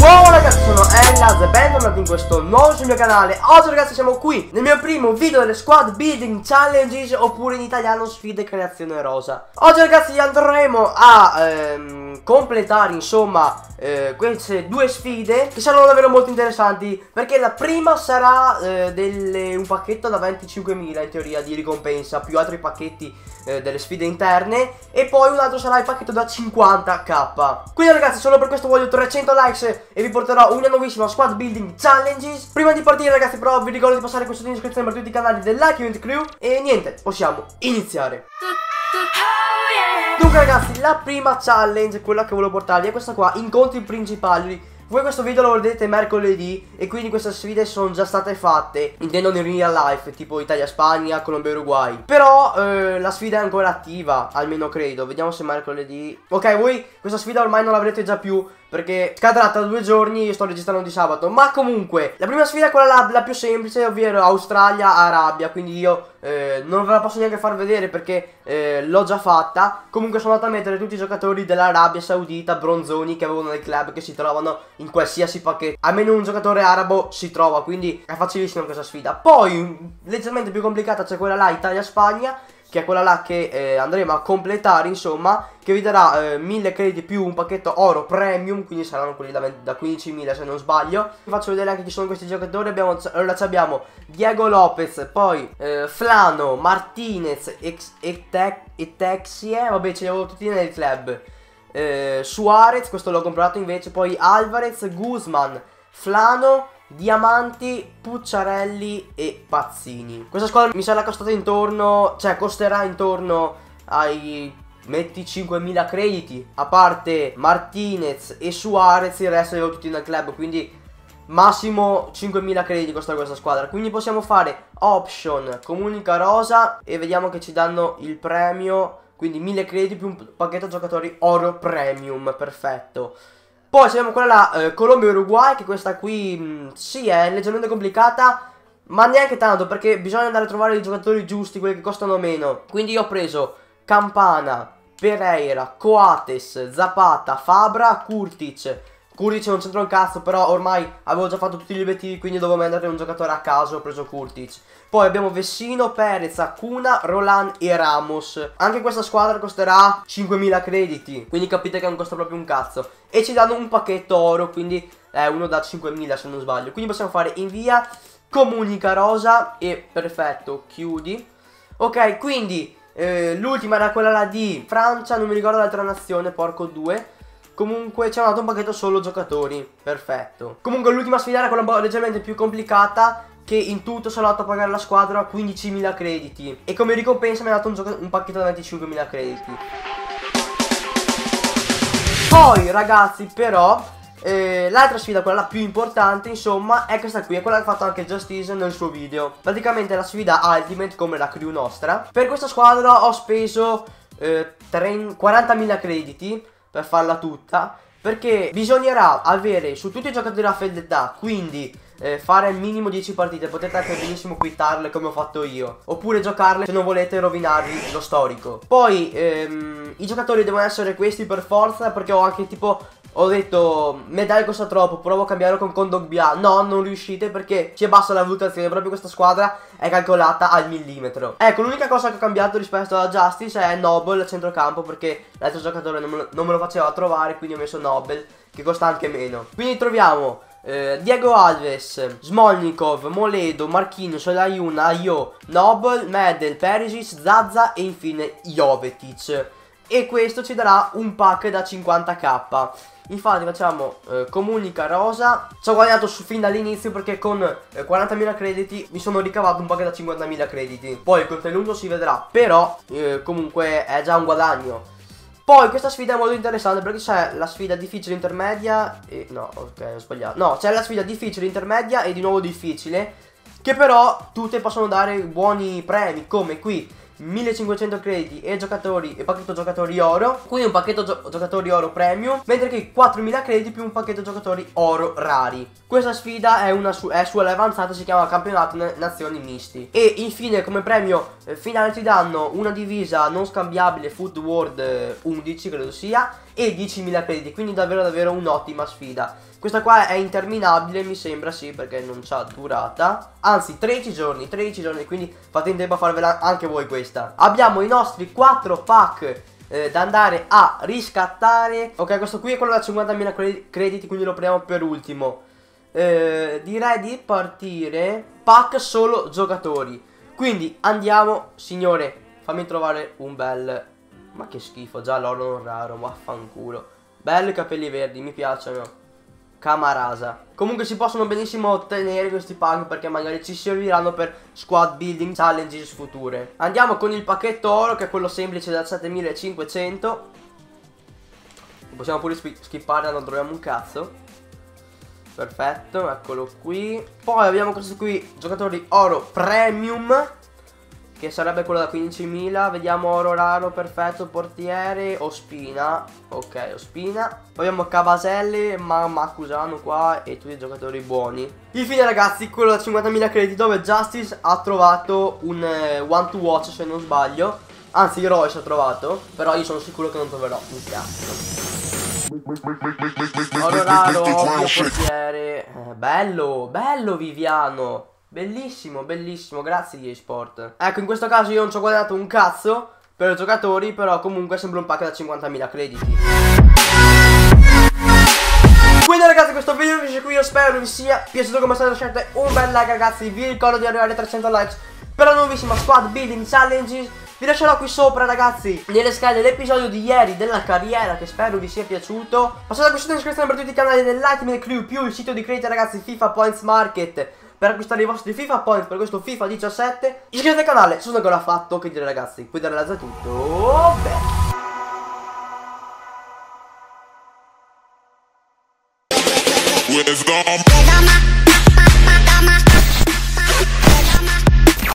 Wow ragazzi, sono ENRY e bentornati in questo nuovo sul mio canale. Oggi ragazzi siamo qui nel mio primo video delle squad building challenges, oppure in italiano sfide creazione rosa. Oggi ragazzi andremo a completare insomma queste due sfide, che saranno davvero molto interessanti, perché la prima sarà un pacchetto da 25.000 in teoria di ricompensa, più altri pacchetti delle sfide interne, e poi un altro sarà il pacchetto da 50k. Quindi ragazzi, solo per questo voglio 300 likes e vi porterò una nuovissima squad building challenges. Prima di partire ragazzi però vi ricordo di passare questo link in iscrizione per tutti i canali dell'Ultimate Crew, e niente, possiamo iniziare. Dunque ragazzi, la prima challenge, quella che volevo portarvi, è questa qua: incontri principali. Voi questo video lo vedete mercoledì, e quindi queste sfide sono già state fatte, intendo in real life, tipo Italia-Spagna, Colombia-Uruguay. Però la sfida è ancora attiva, almeno credo. Vediamo se mercoledì... Ok, voi questa sfida ormai non l'avrete già più, perché cadrà tra 2 giorni, io sto registrando di sabato. Ma comunque, la prima sfida è quella la più semplice, ovvero Australia-Arabia. Quindi io non ve la posso neanche far vedere, perché l'ho già fatta. Comunque sono andato a mettere tutti i giocatori dell'Arabia Saudita, bronzoni, che avevano nel club, che si trovano in qualsiasi pacchetto. Almeno un giocatore arabo si trova, quindi è facilissima questa sfida. Poi, leggermente più complicata, c'è quella là, Italia-Spagna, che è quella là che andremo a completare insomma, che vi darà 1000 crediti più un pacchetto oro premium, quindi saranno quelli da 15.000 se non sbaglio. Vi faccio vedere anche chi sono questi giocatori. Allora abbiamo Diego Lopez, poi Flano, Martinez, Etexie, vabbè ce li avevo tutti nel club, Suarez, questo l'ho comprato invece, poi Alvarez, Guzman, Flano, Diamanti, Pucciarelli e Pazzini. Questa squadra mi sarà costata intorno, cioè costerà intorno ai 25.000 crediti. A parte Martinez e Suarez, il resto li avevo tutti nel club, quindi massimo 5.000 crediti costa questa squadra. Quindi possiamo fare option, comunica rosa, e vediamo che ci danno il premio. Quindi 1000 crediti più un pacchetto giocatori oro premium, perfetto. Poi abbiamo quella là, Colombia-Uruguay, che questa qui sì, è leggermente complicata, ma neanche tanto, perché bisogna andare a trovare i giocatori giusti, quelli che costano meno. Quindi io ho preso Campana, Pereira, Coates, Zapata, Fabra, Kurtic non c'entra un cazzo, però ormai avevo già fatto tutti gli obiettivi, quindi dovevo mandare un giocatore a caso, ho preso Kurtic. Poi abbiamo Vessino, Perez, Acuna, Roland e Ramos. Anche questa squadra costerà 5.000 crediti, quindi capite che non costa proprio un cazzo. E ci danno un pacchetto oro, quindi è uno da 5.000 se non sbaglio. Quindi possiamo fare invia, comunica rosa e perfetto, chiudi. Ok, quindi l'ultima era quella là di Francia, non mi ricordo l'altra nazione, porco due. Comunque ci hanno dato un pacchetto solo giocatori, perfetto. Comunque l'ultima sfida era quella un po' leggermente più complicata, che in tutto sono andato a pagare la squadra 15.000 crediti, e come ricompensa mi ha dato un pacchetto da 25.000 crediti. Poi ragazzi però l'altra sfida, quella più importante insomma, è questa qui, è quella che ha fatto anche Justees nel suo video. Praticamente è la sfida Ultimate, come la crew nostra. Per questa squadra ho speso 40.000 crediti per farla tutta, perché bisognerà avere su tutti i giocatori la fedeltà, quindi fare al minimo 10 partite. Potete anche benissimo quittarle come ho fatto io, oppure giocarle se non volete rovinarvi lo storico. Poi i giocatori devono essere questi per forza, perché ho anche tipo, ho detto medaglia costa troppo, provo a cambiarlo con Kondogbia. No, non riuscite, perché ci abbassa la valutazione, proprio questa squadra è calcolata al millimetro. Ecco, l'unica cosa che ho cambiato rispetto alla Justice è Nobel a centrocampo, perché l'altro giocatore non me lo faceva trovare, quindi ho messo Nobel, che costa anche meno. Quindi troviamo Diego Alves, Smolnikov, Moledo, Marchino, Solaiuna, Ayo, Nobel, Medel, Perisic, Zaza e infine Jovetic. E questo ci darà un pack da 50k. Infatti facciamo comunica rosa. Ci ho guadagnato fin dall'inizio, perché con 40.000 crediti mi sono ricavato un pack da 50.000 crediti. Poi il contenuto si vedrà, però comunque è già un guadagno. Poi questa sfida è molto interessante, perché c'è la sfida difficile intermedia e... no, ok, ho sbagliato. No, c'è la sfida difficile intermedia e di nuovo difficile, che però tutte possono dare buoni premi, come qui 1500 crediti e giocatori e pacchetto giocatori oro, quindi un pacchetto giocatori oro premium, mentre che 4000 crediti più un pacchetto giocatori oro rari. Questa sfida è una sulla avanzata, si chiama campionato nazioni misti. E infine come premio finale ti danno una divisa non scambiabile Foot World 11 credo sia e 10.000 crediti, quindi davvero un'ottima sfida. Questa qua è interminabile mi sembra, sì, perché non c'ha durata, anzi 13 giorni, quindi fate in tempo a farvela anche voi questa. Abbiamo i nostri 4 pack da andare a riscattare. Ok, questo qui è quello da 50.000 crediti, quindi lo prendiamo per ultimo. Direi di partire pack solo giocatori, quindi andiamo. Signore, fammi trovare un bel... ma che schifo, già l'oro non raro, vaffanculo. Belli capelli verdi, mi piacciono. Camarasa. Comunque si possono benissimo ottenere questi pack perché magari ci serviranno per squad building challenges future. Andiamo con il pacchetto oro che è quello semplice da 7500. Possiamo pure skippare, non troviamo un cazzo. Perfetto, eccolo qui. Poi abbiamo questo qui, giocatori oro premium, che sarebbe quello da 15.000. Vediamo oro raro, perfetto, portiere, Ospina. Ok, Ospina. Poi abbiamo Cavaselle, Marcusano qua e tutti i giocatori buoni. Infine ragazzi, quello da 50.000 crediti dove Justees ha trovato un one to watch se non sbaglio. Anzi Royce ha trovato, però io sono sicuro che non troverò un cazzo. Oro raro, ovvio, portiere. Bello Viviano. Bellissimo, grazie di eSport. Ecco, in questo caso io non ci ho guadagnato un cazzo per i giocatori, però comunque sembra un pack da 50.000 crediti. Quindi ragazzi, questo video finisce qui, io spero vi sia piaciuto. Come state, lasciate un bel like ragazzi, vi ricordo di arrivare a 300 likes per la nuovissima squad building challenges. Vi lascerò qui sopra ragazzi, nelle schede, l'episodio di ieri della carriera che spero vi sia piaciuto. Passate qui sotto in descrizione per tutti i canali dell'Ultimate Crew, più il sito di credito ragazzi FIFA Points Market, per acquistare i vostri FIFA Points per questo FIFA 17. Iscrivetevi al canale se non ancora fatto, che dire ragazzi, qui da Lazza tutto, beh.